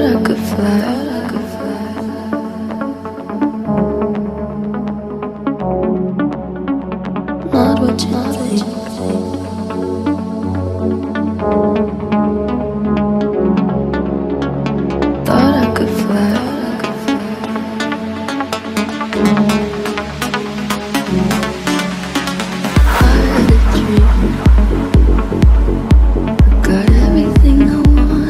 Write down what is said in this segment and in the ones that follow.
thought I could fly. Got everything I wanted.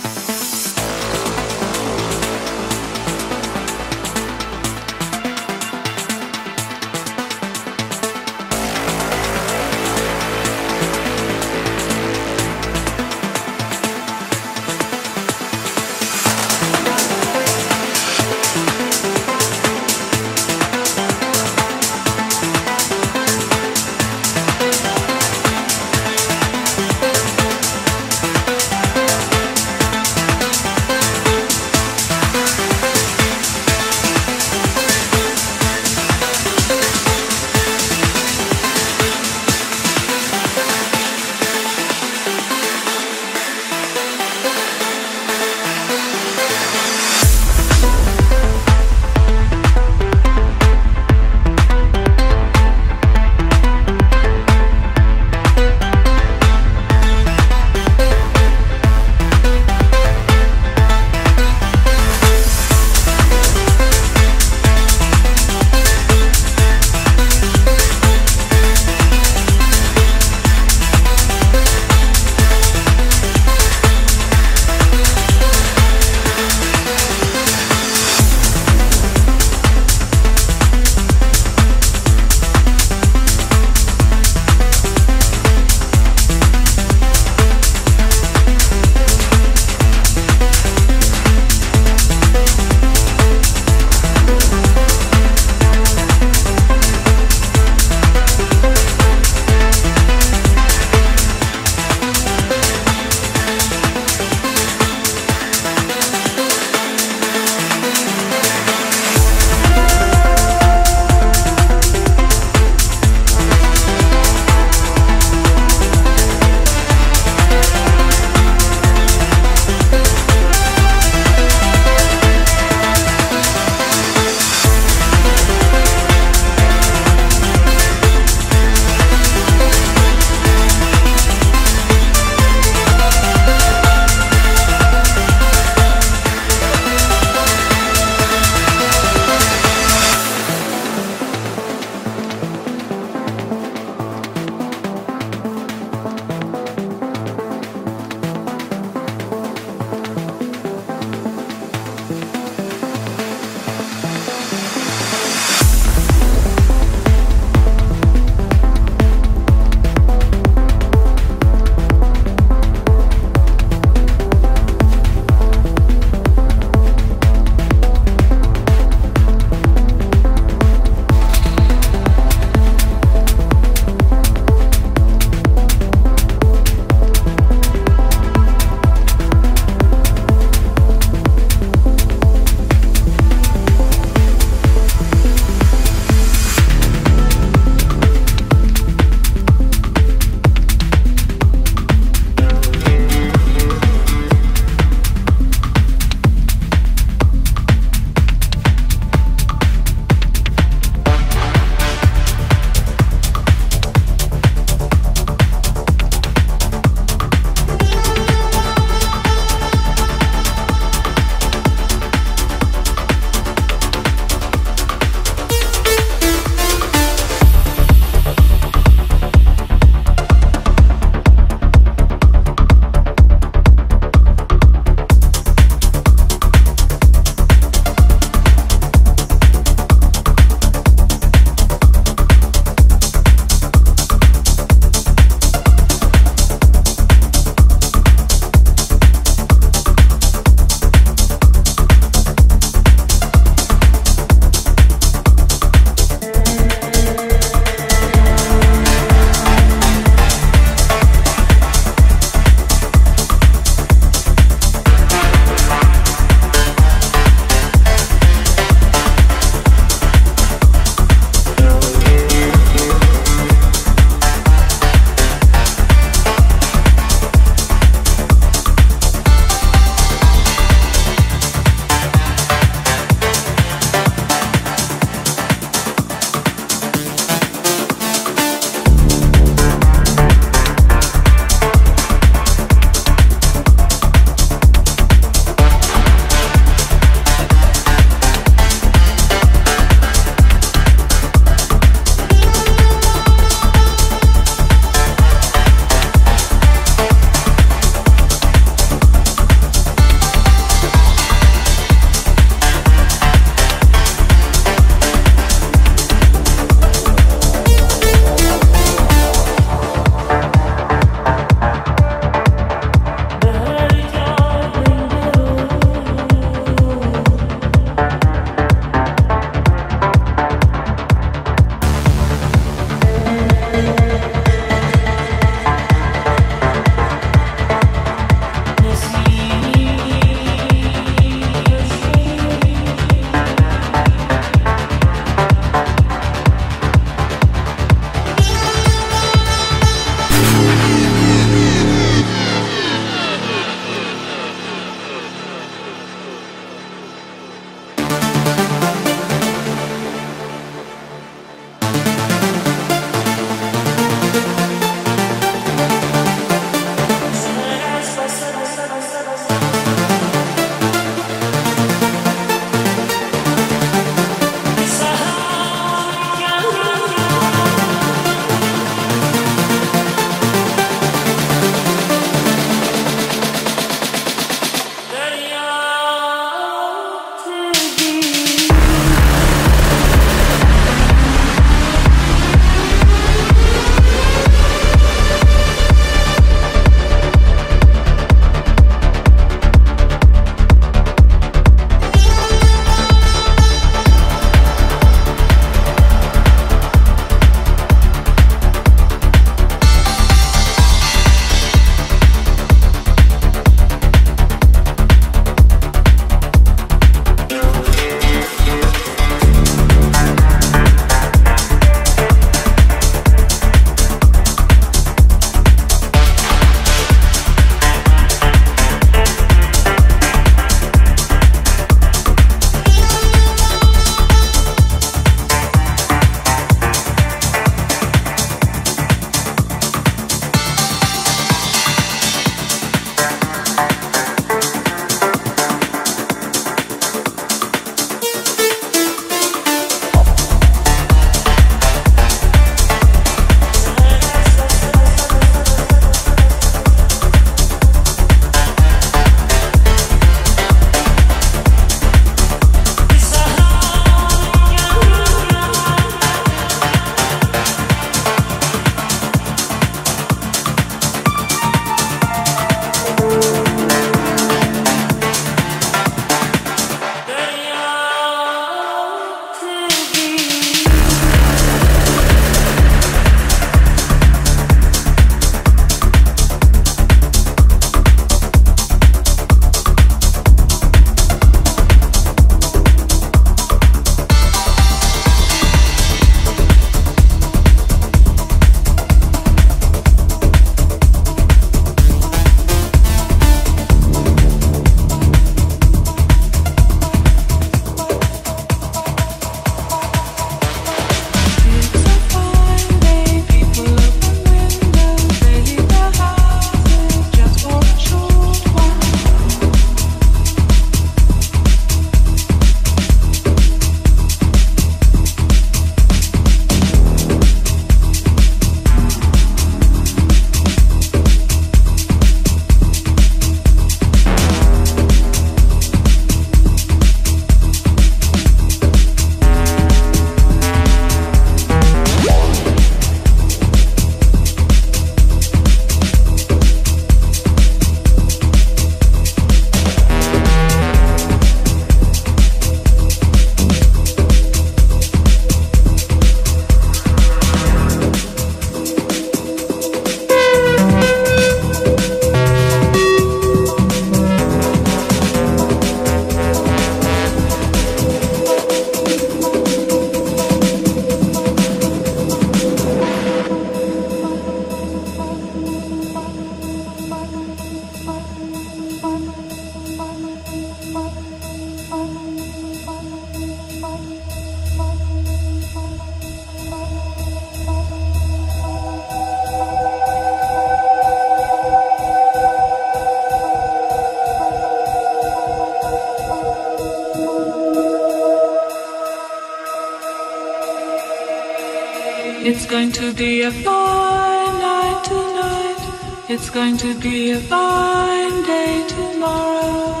It's going to be a fine night tonight. It's going to be a fine day tomorrow.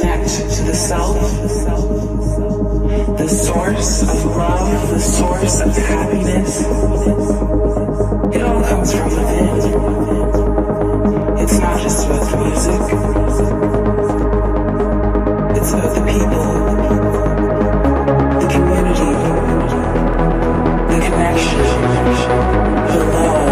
connect to the self, the source of love, the source of happiness. It all comes from within. It's not just about the music. It's about the people, the community, the connection, the love.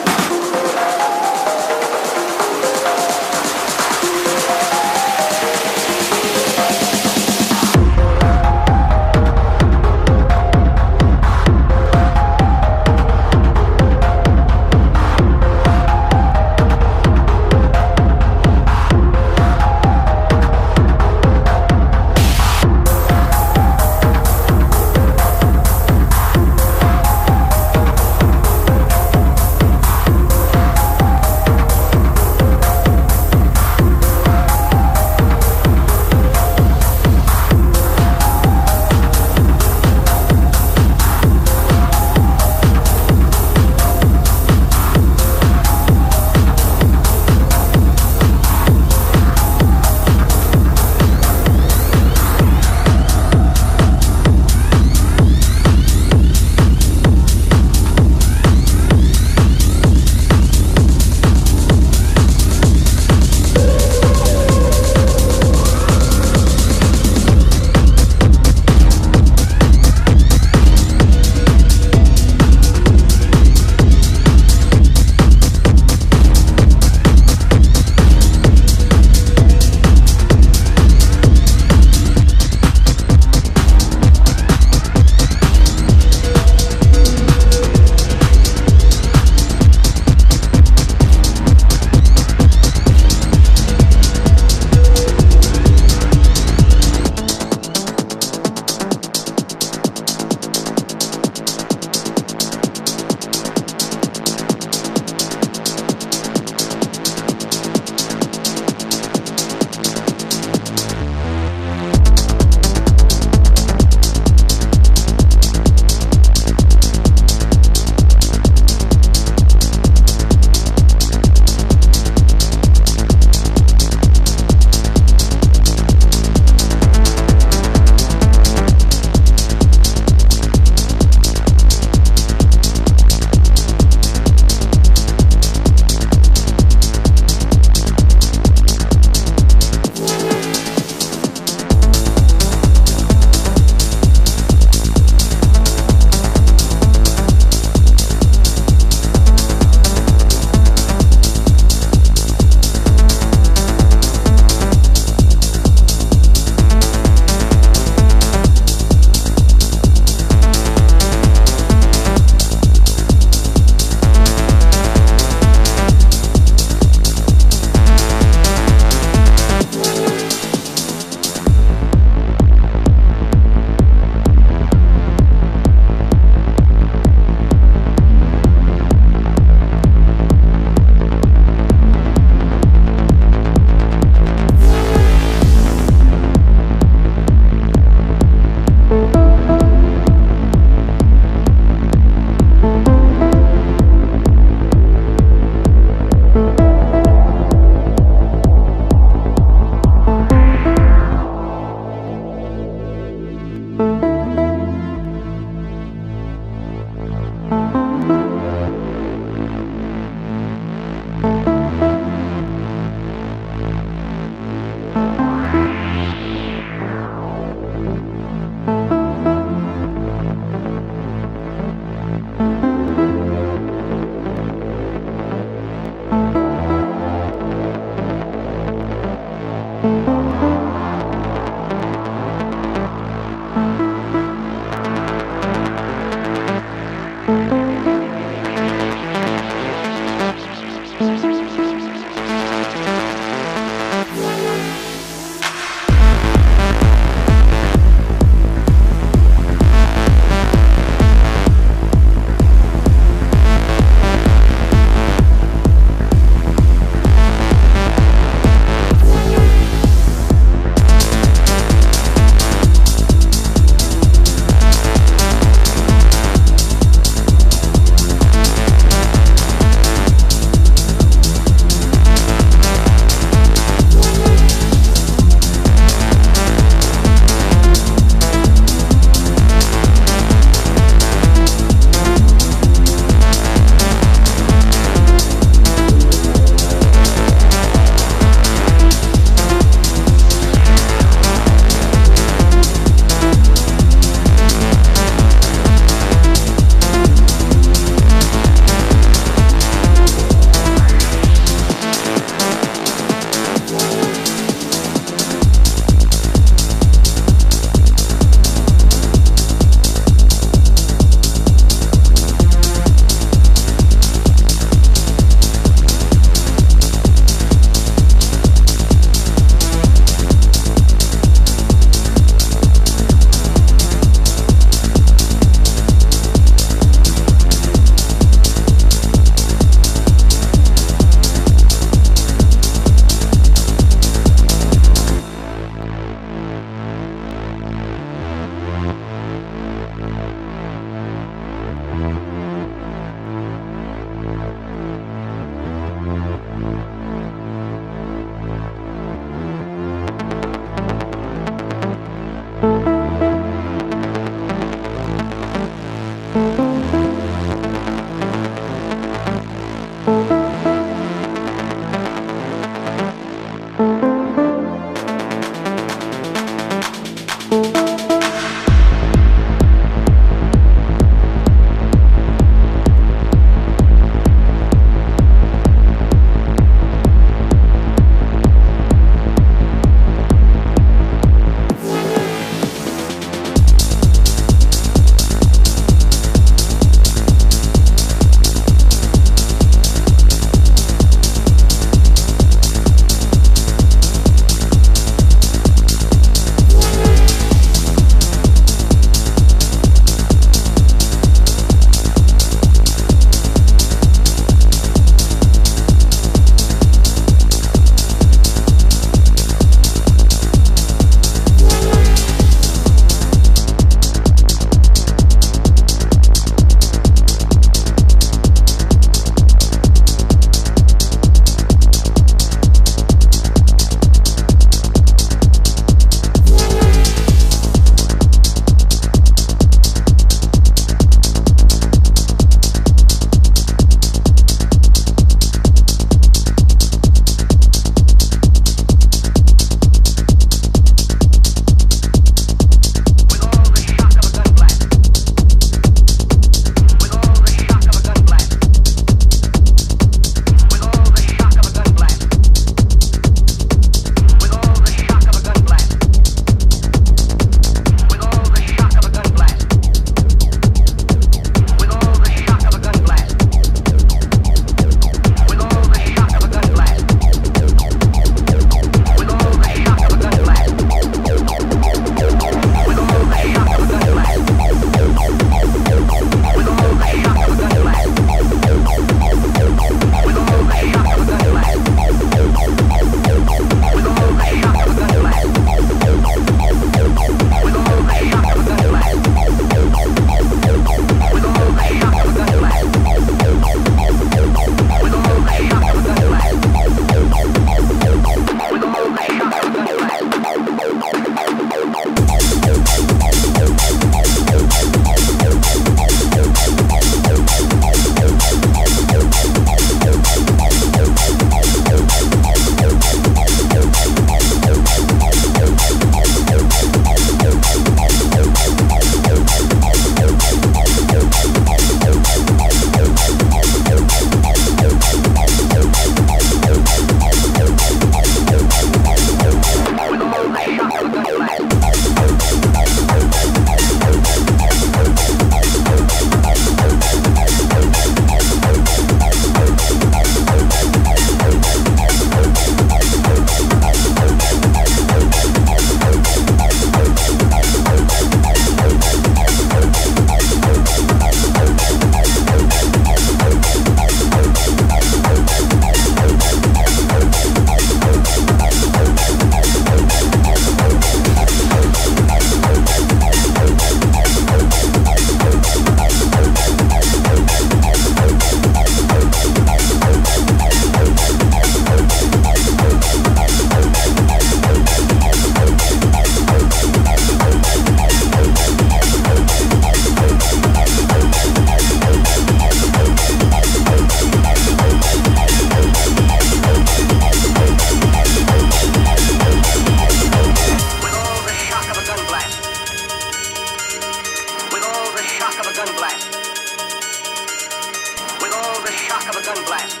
gun blast.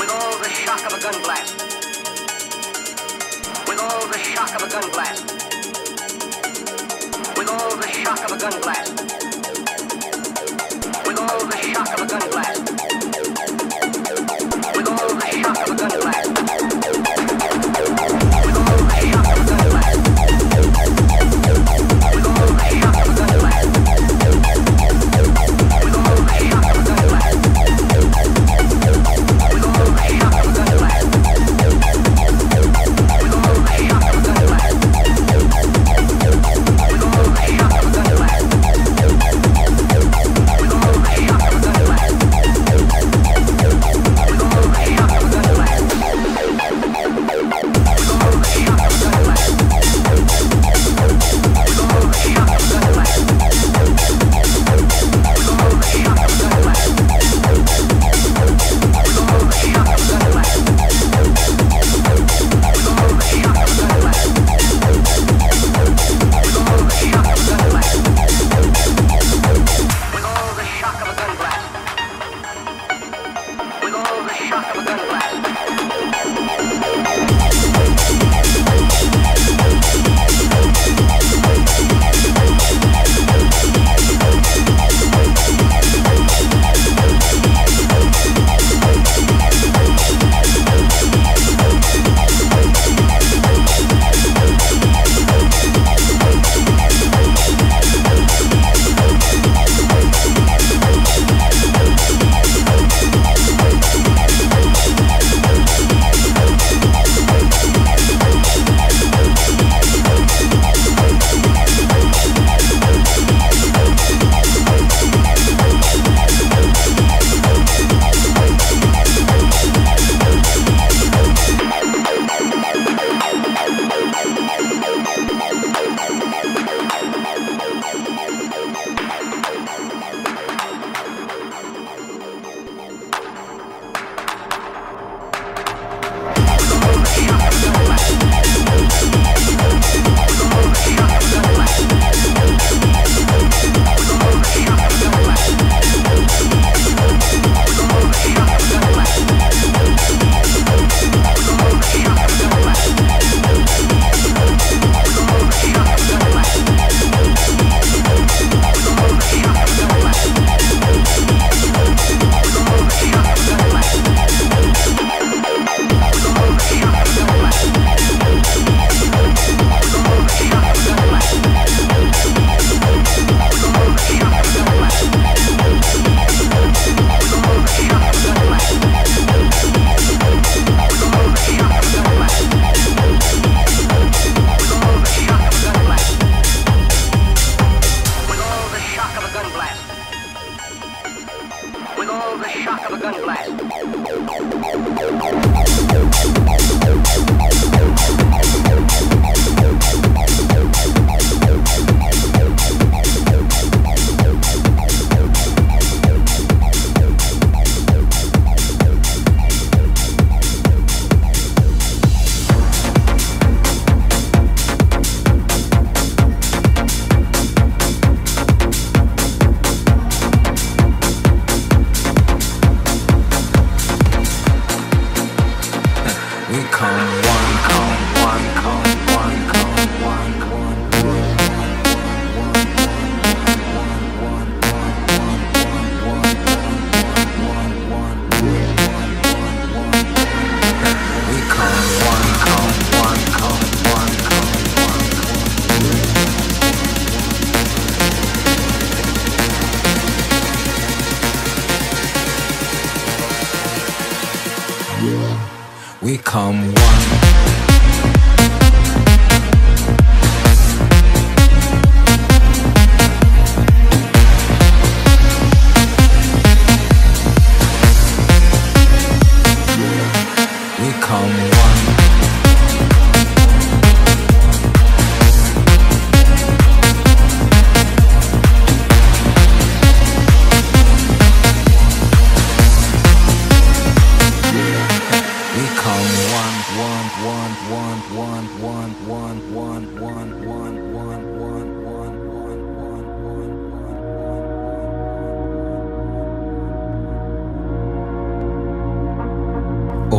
With all the shock of a gun blast. With all the shock of a gun blast. With all the shock of a gun blast. With all the shock of a gun blast. With all the shock of a gun blast. With all the shock of a gun blast. With all the shock of a gun blast.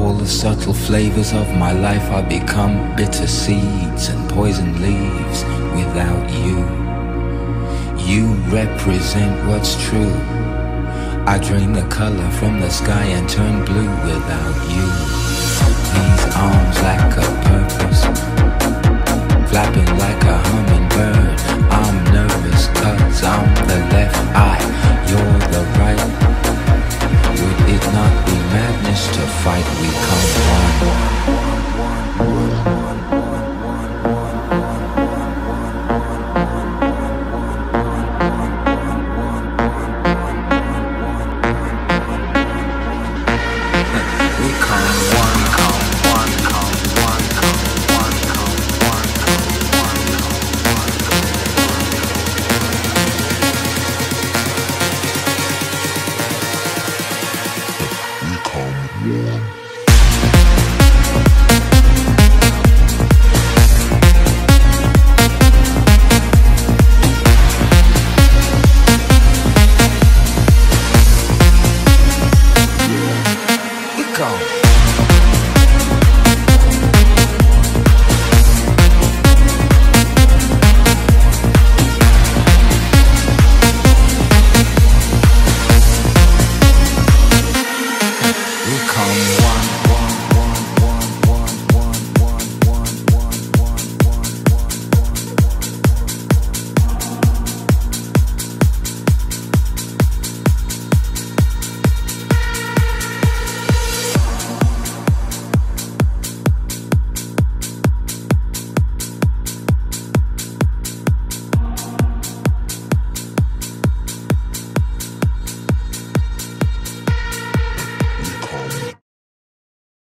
all the subtle flavors of my life. I become bitter seeds and poison leaves without you. You represent what's true. I drain the color from the sky and turn blue without you. These arms lack a purpose, flapping like a hummingbird. I'm nervous 'cause I'm the left eye, you're the right. Would it not be madness to fight? We come